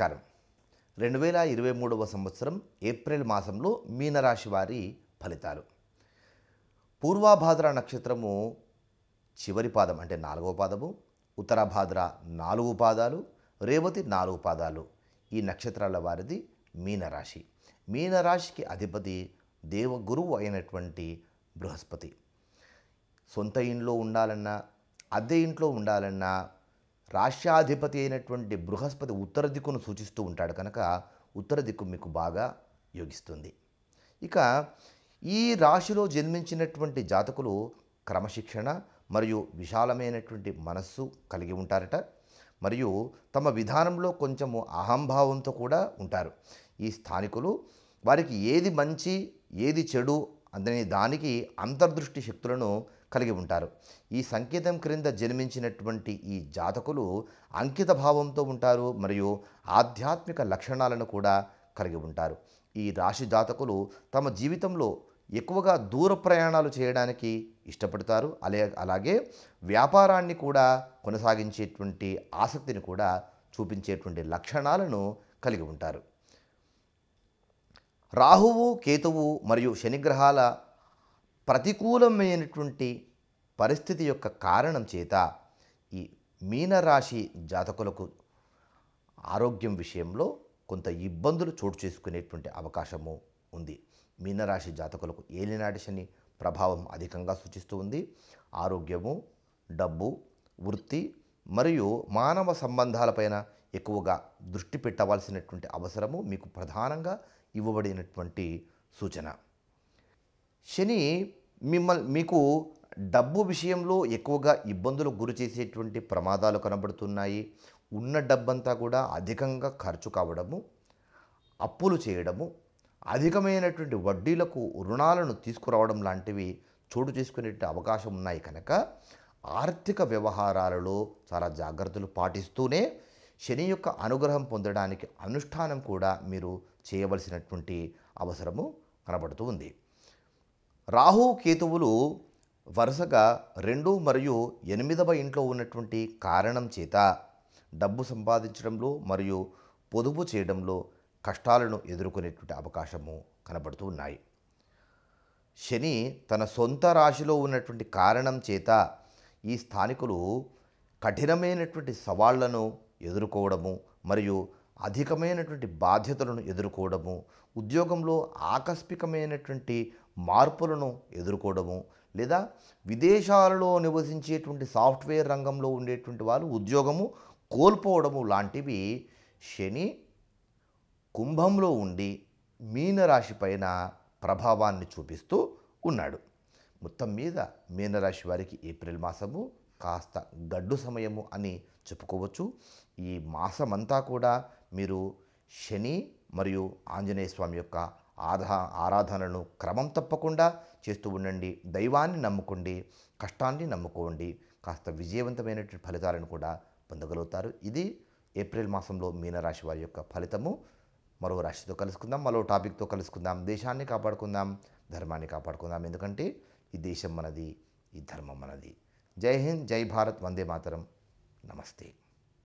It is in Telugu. నమస్కారం 2023వ సంవత్సరం ఏప్రిల్ మాసంలో మీనరాశి వారి ఫలితాలు పూర్వభాద్ర నక్షత్రము చివరి పాదం అంటే 4వ పాదము ఉత్తరభాద్ర 4 పాదాలు రేవతి 4 పాదాలు ఈ నక్షత్రాల వారిది మీనరాశి మీనరాశికి అధిపతి దేవగురువు అయినటువంటి బృహస్పతి సొంత ఇంట్లో ఉండాలన్నా అద్దె ఇంట్లో ఉండాలన్నా రాష్ట్రాధిపతి అయినటువంటి బృహస్పతి ఉత్తర దిక్కును సూచిస్తూ ఉంటాడు కనుక ఉత్తర దిక్కు మీకు బాగా యోగిస్తుంది ఇక ఈ రాశిలో జన్మించినటువంటి జాతకులు క్రమశిక్షణ మరియు విశాలమైనటువంటి మనస్సు కలిగి ఉంటారట మరియు తమ విధానంలో కొంచెము అహంభావంతో కూడా ఉంటారు ఈ స్థానికులు వారికి ఏది మంచి ఏది చెడు అనే దానికి అంతర్దృష్టి శక్తులను కలిగి ఉంటారు ఈ సంకేతం క్రింద జన్మించినటువంటి ఈ జాతకులు అంకిత భావంతో ఉంటారు మరియు ఆధ్యాత్మిక లక్షణాలను కూడా కలిగి ఉంటారు ఈ రాశి జాతకులు తమ జీవితంలో ఎక్కువగా దూర ప్రయాణాలు చేయడానికి ఇష్టపడతారు అలాగే వ్యాపారాన్ని కూడా కొనసాగించేటువంటి ఆసక్తిని కూడా చూపించేటువంటి లక్షణాలను కలిగి ఉంటారు రాహువు కేతువు మరియు శనిగ్రహాల ప్రతికూలమైనటువంటి పరిస్థితి యొక్క కారణం చేత ఈ మీనరాశి జాతకులకు ఆరోగ్యం విషయంలో కొంత ఇబ్బందులు చోటు చేసుకునేటువంటి అవకాశము ఉంది మీనరాశి జాతకులకు ఏలినాటి శని ప్రభావం అధికంగా సూచిస్తూ ఉంది ఆరోగ్యము డబ్బు వృత్తి మరియు మానవ సంబంధాలపైన ఎక్కువగా దృష్టి పెట్టవలసినటువంటి అవసరము మీకు ప్రధానంగా ఇవ్వబడినటువంటి సూచన శని మీకు డబ్బు విషయంలో ఎక్కువగా ఇబ్బందులు గురి చేసేటువంటి ప్రమాదాలు కనబడుతున్నాయి ఉన్న డబ్బంతా కూడా అధికంగా ఖర్చు కావడము అప్పులు చేయడము అధికమైనటువంటి వడ్డీలకు రుణాలను తీసుకురావడం లాంటివి చోటు చేసుకునే అవకాశం ఉన్నాయి కనుక ఆర్థిక వ్యవహారాలలో చాలా జాగ్రత్తలు పాటిస్తూనే శని యొక్క అనుగ్రహం పొందడానికి అనుష్ఠానం కూడా మీరు చేయవలసినటువంటి అవసరము కనబడుతూ ఉంది రాహు కేతువులు వరుసగా 2 మరియు 8వ ఇంట్లో ఉన్నటువంటి కారణం చేత డబ్బు సంపాదించడంలో మరియు పొదుపు చేయడంలో కష్టాలను ఎదుర్కొనేటువంటి అవకాశము కనబడుతూ ఉన్నాయి శని తన సొంత రాశిలో ఉన్నటువంటి కారణం చేత ఈ స్థానికులు కఠినమైనటువంటి సవాళ్లను ఎదుర్కోవడము మరియు అధికమైనటువంటి బాధ్యతలను ఎదుర్కోవడము ఉద్యోగంలో ఆకస్మికమైనటువంటి మార్పులను ఎదుర్కోవడము లేదా విదేశాలలో నివసించేటువంటి సాఫ్ట్వేర్ రంగంలో ఉండేటువంటి వాళ్ళు ఉద్యోగము కోల్పోవడము లాంటివి శని కుంభంలో ఉండి మీనరాశి పైన ప్రభావాన్ని చూపిస్తూ ఉన్నాడు మొత్తం మీద మీనరాశి వారికి ఏప్రిల్ మాసము కాస్త గడ్డు సమయము అని చెప్పుకోవచ్చు ఈ మాసమంతా కూడా మీరు శని మరియు ఆంజనేయ స్వామి యొక్క ఆరాధనను క్రమం తప్పకుండా చేస్తూ ఉండండి దైవాన్ని నమ్ముకోండి కష్టాన్ని నమ్ముకోండి కాస్త విజయవంతమైనటువంటి ఫలితాలను కూడా పొందగలుగుతారు ఇది ఏప్రిల్ మాసంలో మీనరాశి వారి యొక్క ఫలితము మరో రాశితో కలుసుకుందాం మరో టాపిక్తో కలుసుకుందాం దేశాన్ని కాపాడుకుందాం ధర్మాన్ని కాపాడుకుందాం ఎందుకంటే ఈ దేశం మనది ఈ ధర్మం మనది జై హింద్ జై భారత్ వందే మాతరం నమస్తే